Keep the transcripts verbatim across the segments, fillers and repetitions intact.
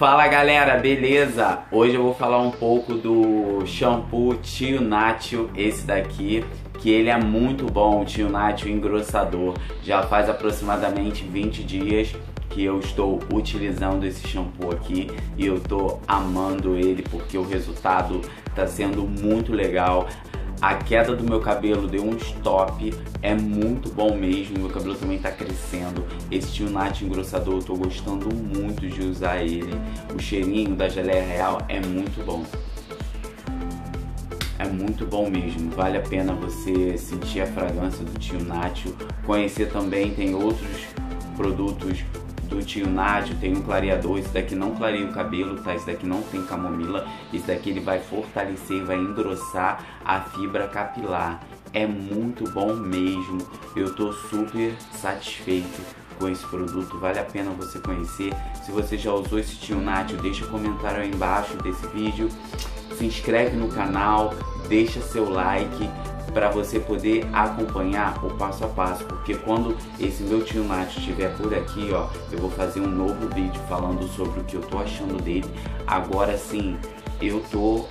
Fala galera, beleza? Hoje eu vou falar um pouco do shampoo Tio Nacho, esse daqui, que ele é muito bom, o Tio Nacho engrossador. Já faz aproximadamente vinte dias que eu estou utilizando esse shampoo aqui e eu tô amando ele porque o resultado tá sendo muito legal. A queda do meu cabelo deu um stop, é muito bom mesmo, meu cabelo também tá crescendo. Esse Tio Nacho engrossador eu tô gostando muito de usar ele. O cheirinho da geleia real é muito bom. É muito bom mesmo, vale a pena você sentir a fragrância do Tio Nacho. Conhecer também, tem outros produtos do Tio Nacho, tem um clareador, esse daqui não clareia o cabelo, tá? Esse daqui não tem camomila, esse daqui ele vai fortalecer, vai engrossar a fibra capilar. É muito bom mesmo, eu tô super satisfeito com esse produto, vale a pena você conhecer. Se você já usou esse Tio Nacho, deixa um comentário aí embaixo desse vídeo, se inscreve no canal, deixa seu like, para você poder acompanhar o passo a passo, porque quando esse meu Tio Nacho estiver por aqui, ó, eu vou fazer um novo vídeo falando sobre o que eu tô achando dele. Agora sim, eu tô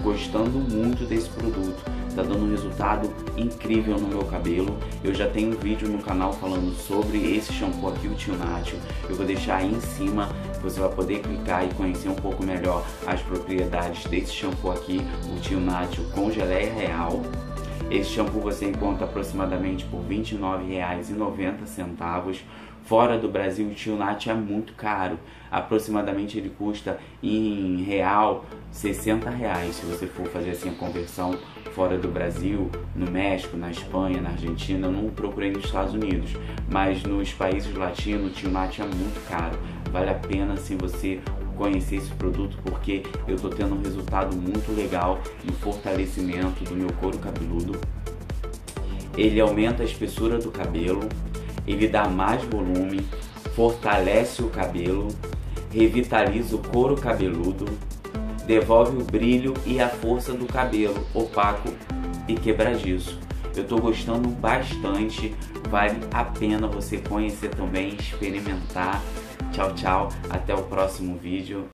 gostando muito desse produto, tá dando um resultado incrível no meu cabelo. Eu já tenho um vídeo no canal falando sobre esse shampoo aqui, o Tio Nacho. Eu vou deixar aí em cima, você vai poder clicar e conhecer um pouco melhor as propriedades desse shampoo aqui, o Tio Nacho com geleia real. Esse shampoo você encontra aproximadamente por vinte e nove reais e noventa centavos. Fora do Brasil, o Tio Nacho é muito caro. Aproximadamente ele custa em real sessenta reais, se você for fazer assim a conversão fora do Brasil, no México, na Espanha, na Argentina. Eu não procurei nos Estados Unidos, mas nos países latinos o Tio Nacho é muito caro. Vale a pena se você conhecer esse produto, porque eu tô tendo um resultado muito legal no fortalecimento do meu couro cabeludo. Ele aumenta a espessura do cabelo, ele dá mais volume, fortalece o cabelo, revitaliza o couro cabeludo, devolve o brilho e a força do cabelo opaco e quebradiço. Eu tô gostando bastante, vale a pena você conhecer também, experimentar. Tchau, tchau. Até o próximo vídeo.